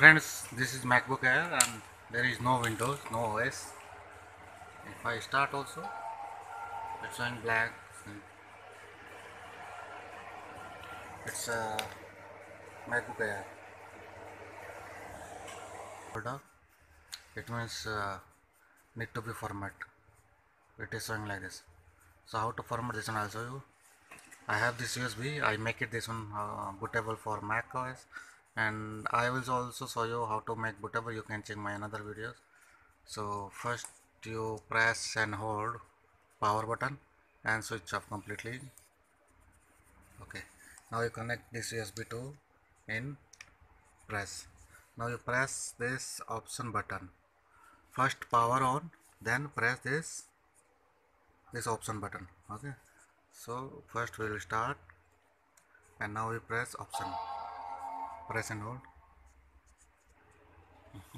Friends, this is MacBook Air and there is no Windows, no OS. If I start also, it's showing black. It's a MacBook Air. It means need to be format. It is showing like this. So how to format this one? I'll show you. I have this USB. I make it this one bootable for Mac OS, and I will also show you how to make bootable. You can check my another videos. So first you press and hold power button and switch off completely. Okay. Now you connect this USB to in press. Now you press this option button. First power on, then press this option button. Okay. So first we will start, and now we press option. Press and hold.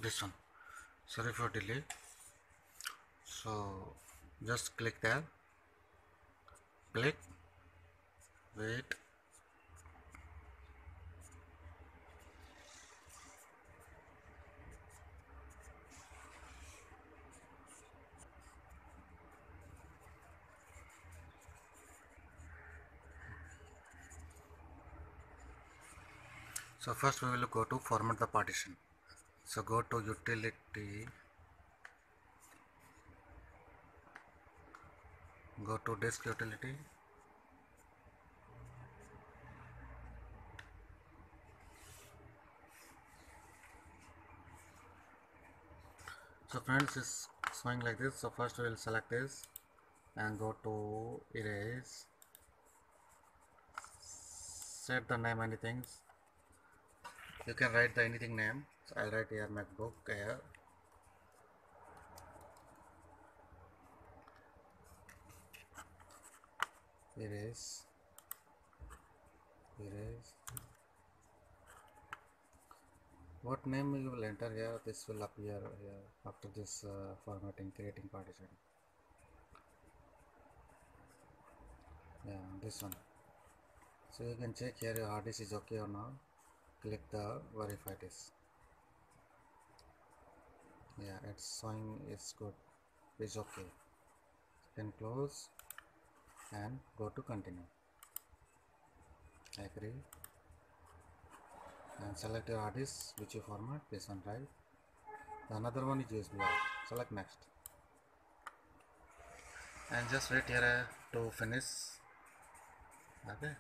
This one. Sorry for delay. So just click there. Click. Wait. So first we will go to format the partition. So go to utility, go to disk utility, so friends it's showing like this. So first we will select this and go to erase, set the name anything. You can write the anything name. So I'll write here MacBook Air. Erase. What name you will enter here? This will appear here after this formatting, creating partition. Yeah, this one. So you can check here your hard disk is okay or not. Click the verify disk. Yeah, it's showing it's good. It's okay. Then close and go to continue. Agree. And select your hard disk which you format. This one, right? The another one is USB. Select next. And just wait here to finish. Okay.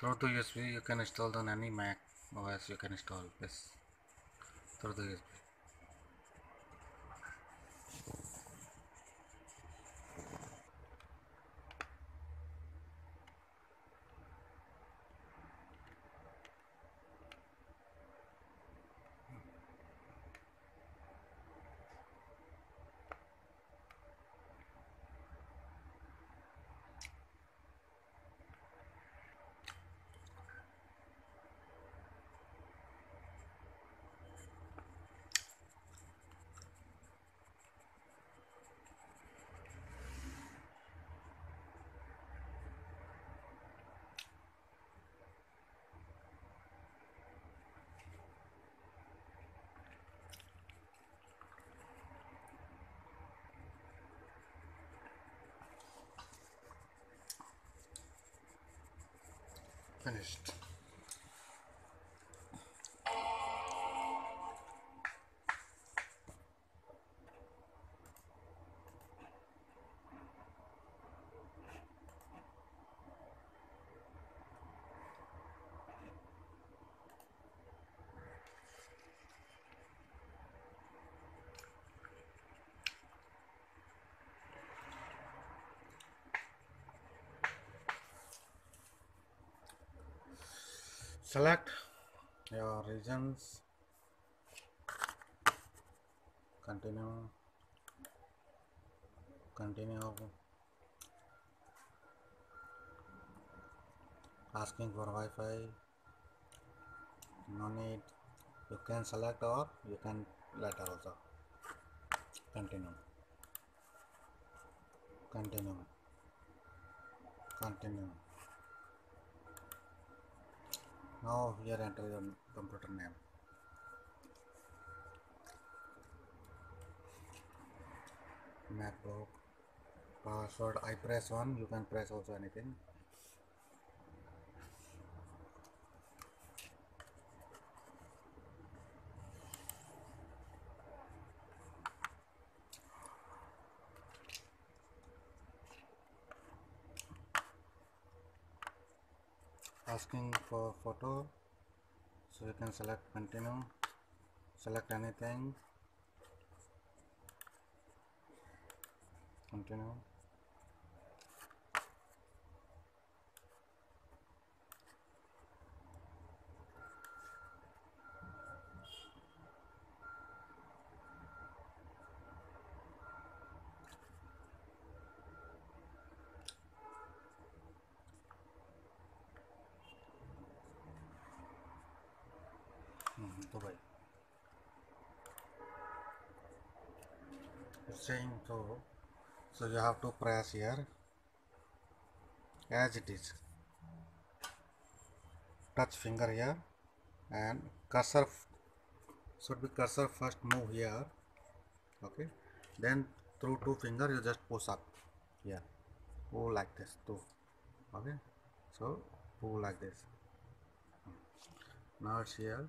Through the USB you can install on any Mac OS. You can install this through the USB. Finished. Select your regions, continue, asking for Wi-Fi, no need, you can select or you can letter also. continue. Now here enter your computer name. MacBook password. I press 1. You can press also anything. Asking for photo, so you can select continue, select anything, continue. Dubai. It's saying so you have to press here as it is. Touch finger here and cursor should be cursor first move here. Okay, then through two finger you just push up here. Pull like this too. Okay, so pull like this. Now it's here.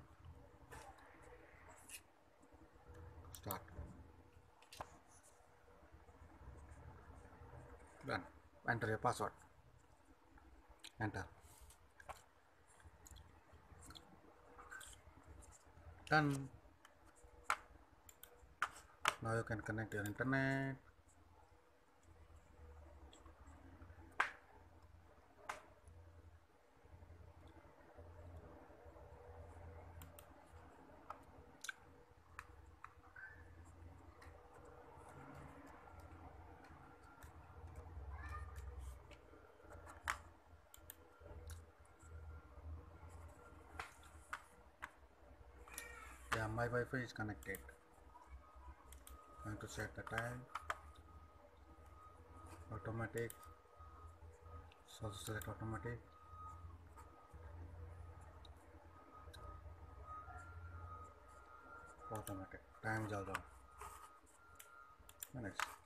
Start. Done. Enter your password. Enter. Done. Now you can connect your internet. Yeah, my Wi-Fi is connected. I have to set the time, automatic, so select automatic. Automatic, time is all done. Next.